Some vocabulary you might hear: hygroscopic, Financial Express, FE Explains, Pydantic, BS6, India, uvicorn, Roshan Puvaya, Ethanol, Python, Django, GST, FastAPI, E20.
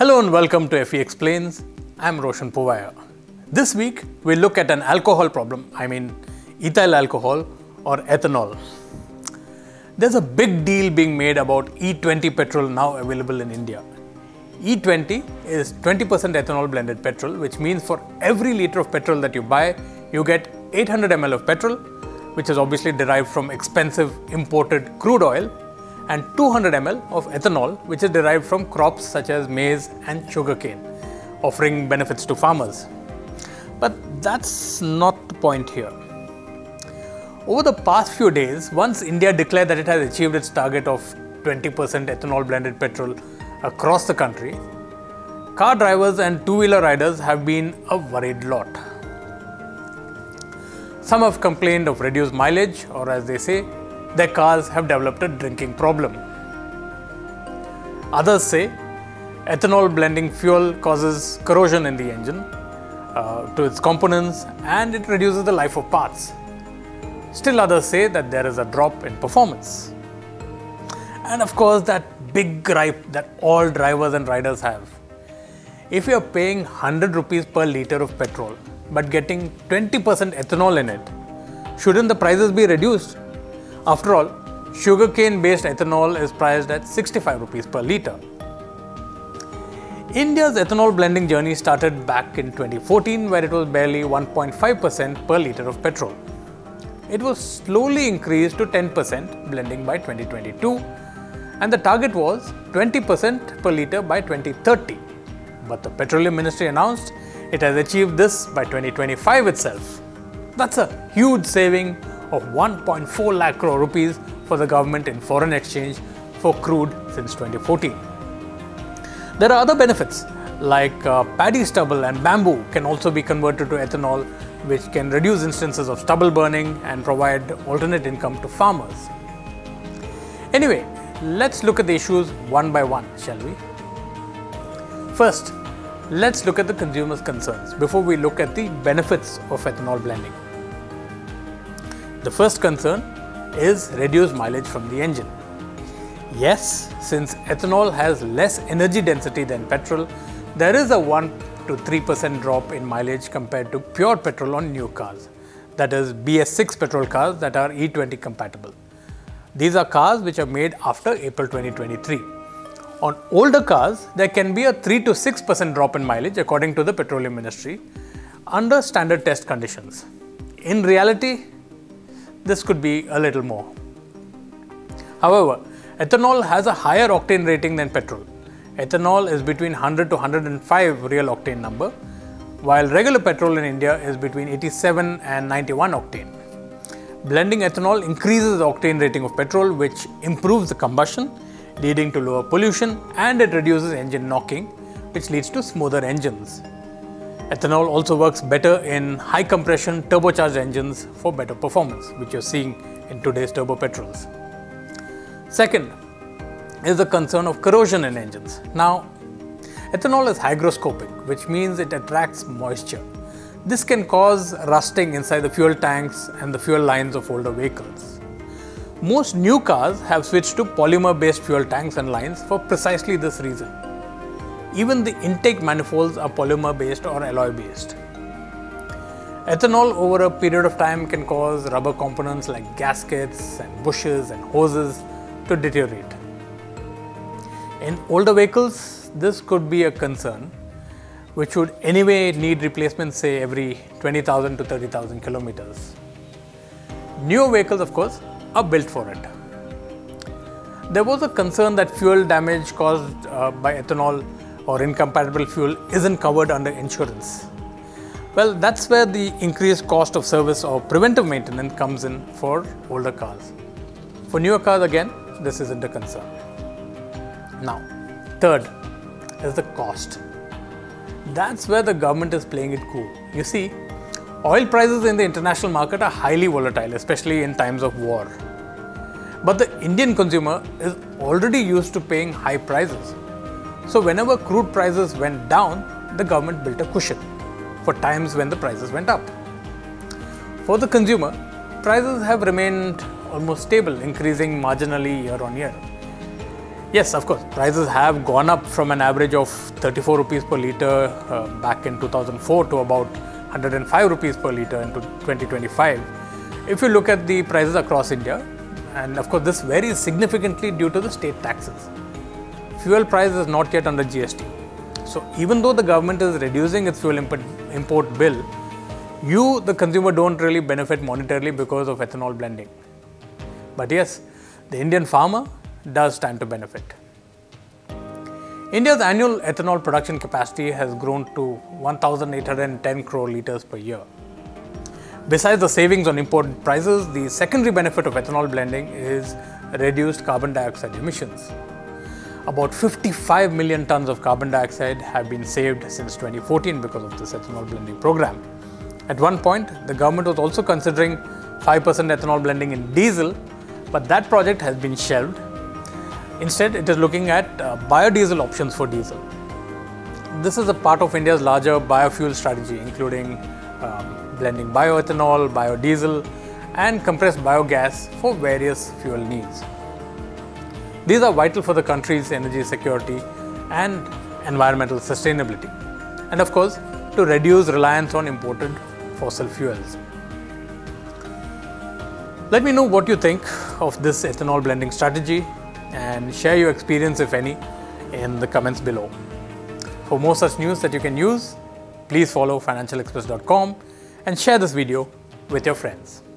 Hello and welcome to FE Explains. I'm Roshan Puvaya. This week we look at an alcohol problem, I mean ethyl alcohol or ethanol. There's a big deal being made about E20 petrol now available in India. E20 is 20% ethanol blended petrol, which means for every litre of petrol that you buy, you get 800 ml of petrol, which is obviously derived from expensive imported crude oil, and 200 ml of ethanol, which is derived from crops such as maize and sugarcane, offering benefits to farmers. But that's not the point here. Over the past few days, once India declared that it has achieved its target of 20% ethanol blended petrol across the country, car drivers and two-wheeler riders have been a worried lot. Some have complained of reduced mileage, or as they say, their cars have developed a drinking problem. Others say ethanol blending fuel causes corrosion in the engine to its components, and it reduces the life of parts. Still others say that there is a drop in performance. And of course, that big gripe that all drivers and riders have. If you are paying 100 rupees per litre of petrol but getting 20% ethanol in it, shouldn't the prices be reduced? After all, sugarcane based ethanol is priced at 65 rupees per litre. India's ethanol blending journey started back in 2014, where it was barely 1.5% per litre of petrol. It was slowly increased to 10% blending by 2022, and the target was 20% per litre by 2030. But the Petroleum Ministry announced it has achieved this by 2025 itself. That's a huge saving of 1.4 lakh crore rupees for the government in foreign exchange for crude since 2014. There are other benefits, like paddy stubble and bamboo can also be converted to ethanol, which can reduce instances of stubble burning and provide alternate income to farmers. Anyway, let's look at the issues one by one, shall we? First, let's look at the consumers' concerns before we look at the benefits of ethanol blending. The first concern is reduced mileage from the engine. Yes, since ethanol has less energy density than petrol, there is a 1 to 3% drop in mileage compared to pure petrol on new cars, that is BS6 petrol cars that are E20 compatible. These are cars which are made after April 2023. On older cars, there can be a 3 to 6% drop in mileage according to the Petroleum Ministry under standard test conditions. In reality, this could be a little more. However, ethanol has a higher octane rating than petrol. Ethanol is between 100 to 105 real octane number, while regular petrol in India is between 87 and 91 octane. Blending ethanol increases the octane rating of petrol, which improves the combustion, leading to lower pollution, and it reduces engine knocking, which leads to smoother engines. Ethanol also works better in high compression turbocharged engines for better performance, which you're seeing in today's turbo petrols. Second is the concern of corrosion in engines. Now, ethanol is hygroscopic, which means it attracts moisture. This can cause rusting inside the fuel tanks and the fuel lines of older vehicles. Most new cars have switched to polymer-based fuel tanks and lines for precisely this reason. Even the intake manifolds are polymer based or alloy based. Ethanol over a period of time can cause rubber components like gaskets and bushes and hoses to deteriorate. In older vehicles, this could be a concern, which would anyway need replacement, say every 20,000 to 30,000 kilometers. Newer vehicles, of course, are built for it. There was a concern that fuel damage caused by ethanol or incompatible fuel isn't covered under insurance. Well, that's where the increased cost of service or preventive maintenance comes in for older cars. For newer cars, again, this isn't a concern. Now, third is the cost. That's where the government is playing it cool. You see, oil prices in the international market are highly volatile, especially in times of war. But the Indian consumer is already used to paying high prices. So whenever crude prices went down, the government built a cushion for times when the prices went up. For the consumer, prices have remained almost stable, increasing marginally year on year. Yes, of course. Prices have gone up from an average of 34 rupees per litre back in 2004 to about 105 rupees per litre in 2025. If you look at the prices across India, and of course this varies significantly due to the state taxes. Fuel price is not yet under GST. So even though the government is reducing its fuel import bill, you, the consumer, don't really benefit monetarily because of ethanol blending. But yes, the Indian farmer does stand to benefit. India's annual ethanol production capacity has grown to 1,810 crore litres per year. Besides the savings on import prices, the secondary benefit of ethanol blending is reduced carbon dioxide emissions. About 55 million tons of carbon dioxide have been saved since 2014 because of this ethanol blending program. At one point, the government was also considering 5% ethanol blending in diesel, but that project has been shelved. Instead, it is looking at biodiesel options for diesel. This is a part of India's larger biofuel strategy, including blending bioethanol, biodiesel, and compressed biogas for various fuel needs. These are vital for the country's energy security and environmental sustainability, and of course, to reduce reliance on imported fossil fuels. Let me know what you think of this ethanol blending strategy, and share your experience, if any, in the comments below. For more such news that you can use, please follow financialexpress.com and share this video with your friends.